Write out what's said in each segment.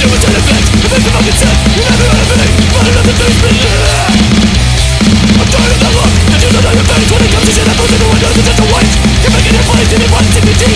do it to the fix. If it's a fucking sense, you never heard of me. But enough to face me, yeah. I'm tired of that look that you don't know your face. When it comes to shit, I put it in my nose, it's just a waste. You're making it place, and it runs dignity.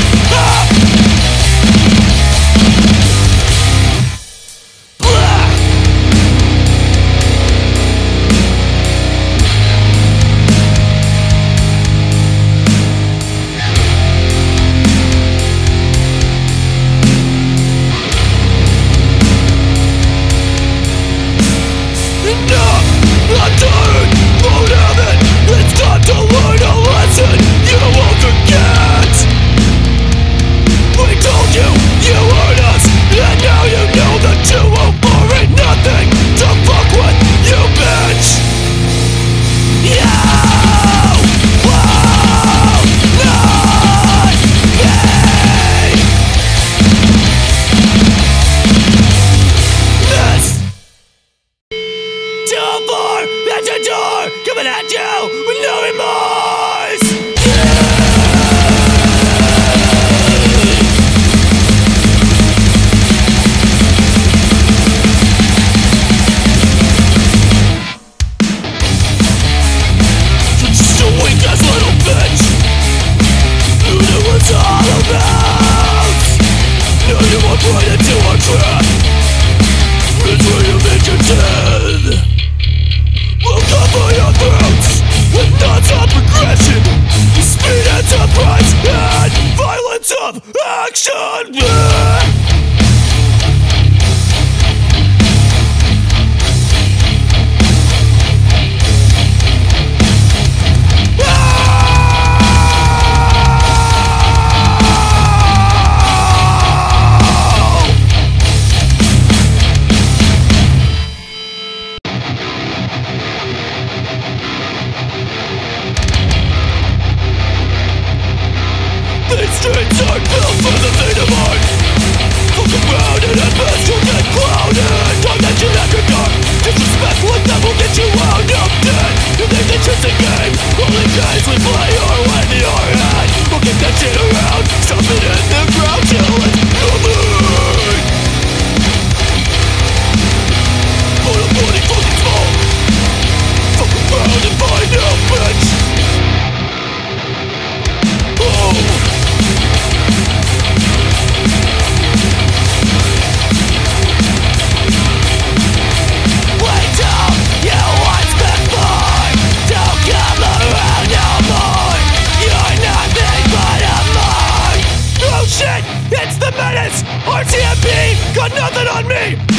It's the menace! RTMP! Got nothing on me!